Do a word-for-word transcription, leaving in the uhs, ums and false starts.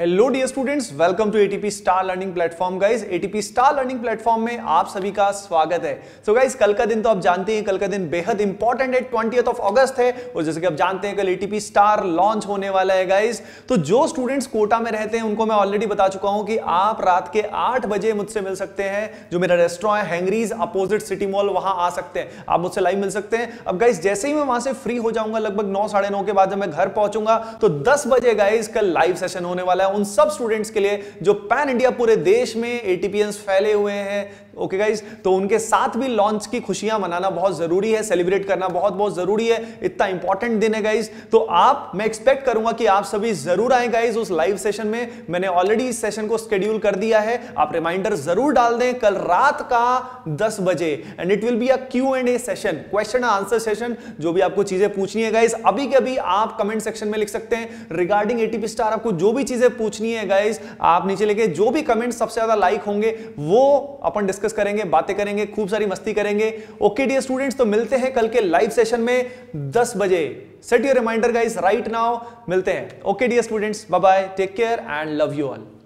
Hello dear students, welcome to ATP star learning platform. Guys, ATP star learning platform में आप सभी का स्वागत है। सो so गाइस, कल का दिन तो आप जानते हैं, कल का दिन बेहद इंपॉर्टेंट है। ट्वेंटियथ ऑफ अगस्त है और जैसे कि आप जानते हैं कल एटीपी स्टार लॉन्च होने वाला है। गाइस, तो जो स्टूडेंट्स कोटा में रहते हैं उनको मैं ऑलरेडी बता चुका हूँ कि आप रात के आठ बजे मुझसे मिल सकते हैं। जो मेरा रेस्टोरेंट है हैंगरीज अपोजिट सिटी मॉल, वहां आ सकते हैं, आप मुझसे लाइव मिल सकते हैं। अब गाइस, जैसे ही मैं वहां से फ्री हो जाऊंगा, लगभग नौ साढ़े नौ के बाद जब मैं घर पहुंचूंगा तो दस बजे गाइस कल लाइव सेशन होने वाला है उन सब स्टूडेंट्स के लिए जो पैन इंडिया पूरे देश में एटीपीएंस फैले हुए हैं। ओके गाइस, तो उनके साथ भी लॉन्च की खुशियां मनाना बहुत जरूरी है, सेलिब्रेट करना बहुत बहुत जरूरी है। इतना इंपॉर्टेंट दिन है गाइस, तो आप मैं एक्सपेक्ट करूंगा कि आप सभी जरूर आए गाइस उस लाइव सेशन में। मैंने ऑलरेडी इस सेशन को शेड्यूल कर दिया है, आप रिमाइंडर जरूर डाल दें कल रात का दस बजे। And it will be a Q and A session, question answer session. जो भी आपको चीजें पूछनी है गाइस, अभी के अभी आप कमेंट सेक्शन में लिख सकते हैं रिगार्डिंग एटीपी स्टार। आपको जो भी चीजें पूछनी है गाइस, आप नीचे लिखे, जो भी कमेंट सबसे ज्यादा लाइक होंगे वो अपन डिस्कस करेंगे, बातें करेंगे, खूब सारी मस्ती करेंगे। ओके डियर स्टूडेंट्स, तो मिलते हैं कल के लाइव सेशन में दस बजे। Set your reminder guys right now, मिलते हैं। Okay dear students, bye bye, take care and love you all.